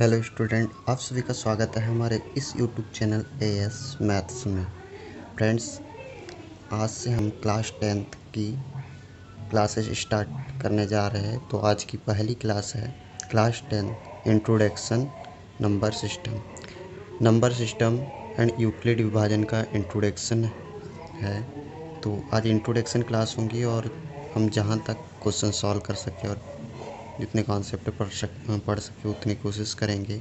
Hello student, आप सभी का स्वागत है हमारे इस यूट्यूब चैनल एएस मैथ्स में। फ्रेंड्स, आज से हम क्लास 10th की क्लासेस स्टार्ट करने जा रहे हैं। तो आज की पहली क्लास है class 10 introduction number system and Euclid विभाजन का इंट्रोडक्शन है। तो आज इंट्रोडक्शन क्लास होंगी और हम जहाँ तक क्वेश्चन सॉल्व कर सकें और जितने कॉन्सेप्ट पढ़ सके उतनी कोशिश करेंगे।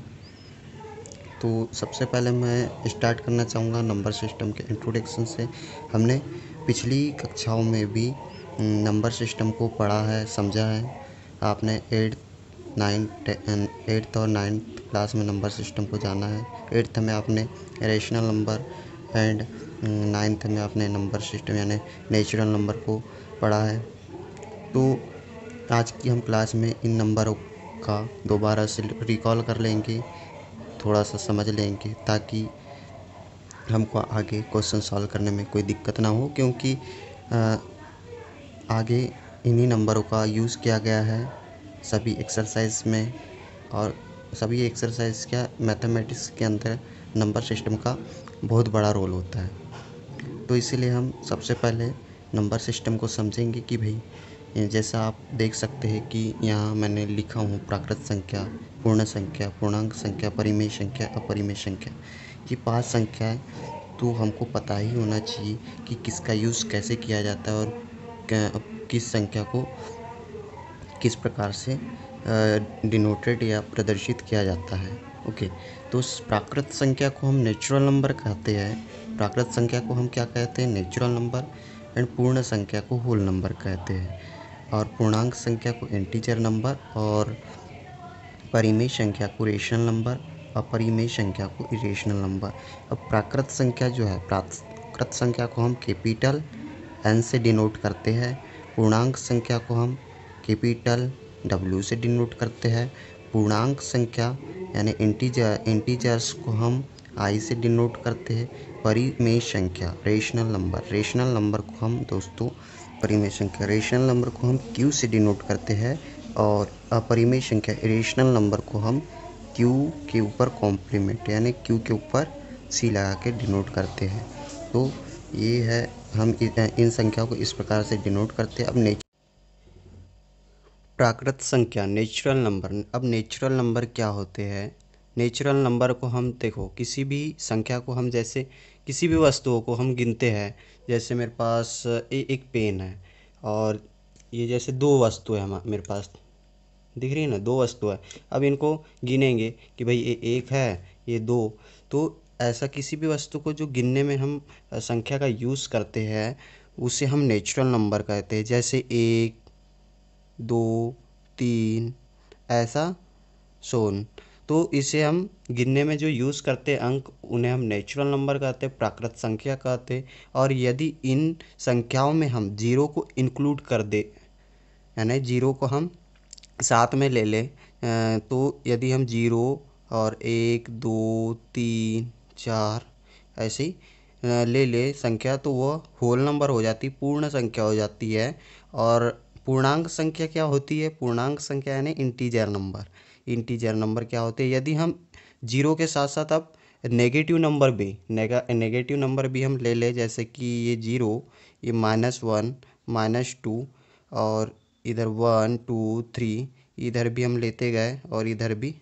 तो सबसे पहले मैं स्टार्ट करना चाहूँगा नंबर सिस्टम के इंट्रोडक्शन से। हमने पिछली कक्षाओं में भी नंबर सिस्टम को पढ़ा है, समझा है। आपने 8th और 9th क्लास में नंबर सिस्टम को जाना है। 8th में आपने रेशनल नंबर एंड 9th में आपने नंबर सिस्टम यानी नेचुरल नंबर को पढ़ा है। तो आज की हम क्लास में इन नंबरों का दोबारा से रिकॉल कर लेंगे, थोड़ा सा समझ लेंगे, ताकि हमको आगे क्वेश्चन सॉल्व करने में कोई दिक्कत ना हो, क्योंकि आगे इन्हीं नंबरों का यूज़ किया गया है सभी एक्सरसाइज में, और सभी एक्सरसाइज क्या मैथमेटिक्स के अंदर नंबर सिस्टम का बहुत बड़ा रोल होता है। तो इसीलिए हम सबसे पहले नंबर सिस्टम को समझेंगे कि भाई, जैसा आप देख सकते हैं कि यहाँ मैंने लिखा हूँ प्राकृत संख्या, पूर्ण संख्या, पूर्णांक संख्या, परिमेय संख्या, अपरिमेय संख्या। ये 5 संख्या है, तो हमको पता ही होना चाहिए कि किसका यूज़ कैसे किया जाता है और किस संख्या को किस प्रकार से डिनोटेड या प्रदर्शित किया जाता है। ओके, तो प्राकृत संख्या को हम नेचुरल नंबर कहते हैं, प्राकृत संख्या को हम क्या कहते हैं, नेचुरल नंबर, एंड पूर्ण संख्या को होल नंबर कहते हैं, और पूर्णांक संख्या को इंटीजर नंबर, और परिमेय संख्या को रेशनल नंबर, अपरिमेय संख्या को इरेशनल नंबर। अब प्राकृत संख्या जो है, प्राकृत संख्या को हम कैपिटल N से डिनोट करते हैं, पूर्णांक संख्या को हम कैपिटल W से डिनोट करते हैं, पूर्णांक संख्या यानी इंटीजर्स को हम I से डिनोट करते हैं, परिमेय संख्या रेशनल नंबर को हम दोस्तों परिमेय संख्या रेशनल नंबर को हम Q से डिनोट करते हैं, और अपरिमेय संख्या इरेशनल नंबर को हम Q के ऊपर कॉम्प्लीमेंट यानी Q के ऊपर C लगा के डिनोट करते हैं। तो ये है, हम इन संख्याओं को इस प्रकार से डिनोट करते हैं। अब प्राकृत संख्या नेचुरल नंबर, अब नेचुरल नंबर क्या होते हैं? नेचुरल नंबर को हम देखो, किसी भी संख्या को हम जैसे किसी भी वस्तुओं को हम गिनते हैं। जैसे मेरे पास एक पेन है और ये जैसे दो वस्तु है, मेरे पास दिख रही है ना, दो वस्तु है। अब इनको गिनेंगे कि भाई ये एक है, ये दो। तो ऐसा किसी भी वस्तु को जो गिनने में हम संख्या का यूज़ करते हैं उसे हम नेचुरल नंबर कहते हैं। जैसे 1 2 3 ऐसा सोन, तो इसे हम गिनने में जो यूज़ करते हैं अंक, उन्हें हम नेचुरल नंबर कहते हैं, प्राकृत संख्या कहते हैं। और यदि इन संख्याओं में हम जीरो को इंक्लूड कर दे यानी जीरो को हम साथ में ले लें, तो यदि हम 0 और 1 2 3 4 ऐसी ले लें संख्या, तो वह होल नंबर हो जाती, पूर्ण संख्या हो जाती है। और पूर्णांक संख्या क्या होती है? पूर्णांक संख्या यानी इंटीजर नंबर क्या होते हैं? यदि हम जीरो के साथ साथ अब नेगेटिव नंबर भी हम ले लें, जैसे कि ये 0, ये -1 -2, और इधर 1 2 3, इधर भी हम लेते गए और इधर भी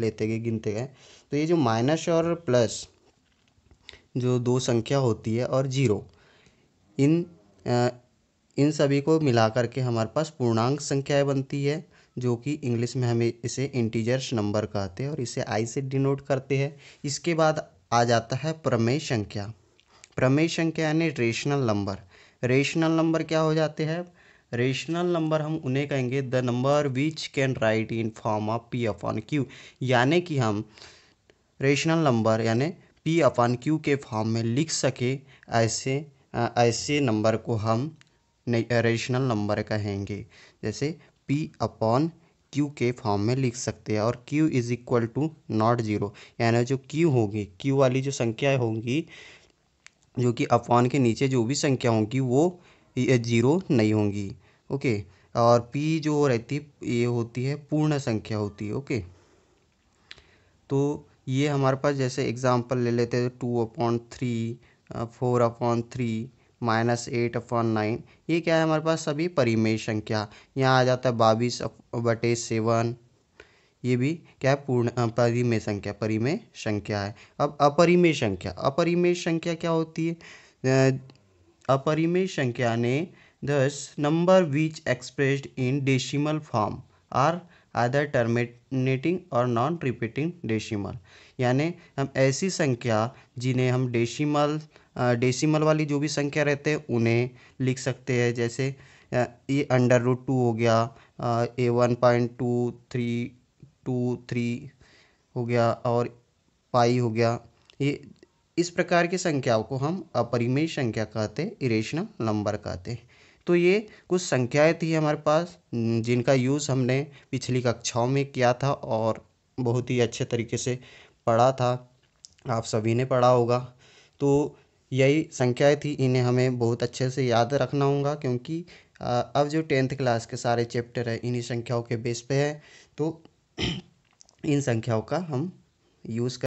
लेते गए, गिनते गए। तो ये जो माइनस और प्लस जो दो संख्या होती है और 0, इन सभी को मिला करके हमारे पास पूर्णांक संख्याएँ बनती है, जो कि इंग्लिश में हमें इसे इंटीजर्स नंबर कहते हैं और इसे I से डिनोट करते हैं। इसके बाद आ जाता है प्रमेय संख्या यानी रेशनल नंबर क्या हो जाते हैं? रेशनल नंबर हम उन्हें कहेंगे the number which can write in form of P/Q, यानी कि हम रेशनल नंबर यानी P/Q के फॉर्म में लिख सके, ऐसे नंबर को हम रेशनल नंबर कहेंगे। जैसे P/Q के फॉर्म में लिख सकते हैं, और Q = नॉट 0, यानी जो Q होगी, Q वाली जो संख्याएं होंगी, जो कि अपॉन के नीचे जो भी संख्या होंगी वो 0 नहीं होंगी। ओके, और P जो रहती है ये होती है पूर्ण संख्या होती है। ओके, तो ये हमारे पास जैसे एग्जाम्पल ले लेते हैं 2/3, 4/3, -8/9, ये क्या है हमारे पास सभी परिमेय संख्या। यहाँ आ जाता है 22/7, ये भी क्या है पूर्ण परिमेय संख्या, परिमेय संख्या है। अब अपरिमेय संख्या, अपरिमेय संख्या क्या होती है? अपरिमेय संख्या ने दस number which expressed in decimal form are other terminating और नॉन रिपीटिंग डेसिमल, यानी हम ऐसी संख्या जिन्हें हम डेसिमल वाली जो भी संख्या रहते हैं उन्हें लिख सकते हैं। जैसे ये √2 हो गया, ए 1.2323 हो गया और पाई हो गया, ये इस प्रकार की संख्याओं को हम अपरिमेय संख्या कहते हैं, इरेशनल नंबर कहते हैं। तो ये कुछ संख्याएं थी हमारे पास जिनका यूज़ हमने पिछली कक्षाओं में किया था और बहुत ही अच्छे तरीके से पढ़ा था, आप सभी ने पढ़ा होगा। तो यही संख्याएं थी, इन्हें हमें बहुत अच्छे से याद रखना होगा क्योंकि अब जो 10th क्लास के सारे चैप्टर हैं इन्हीं संख्याओं के बेस पे है, तो इन संख्याओं का हम यूज़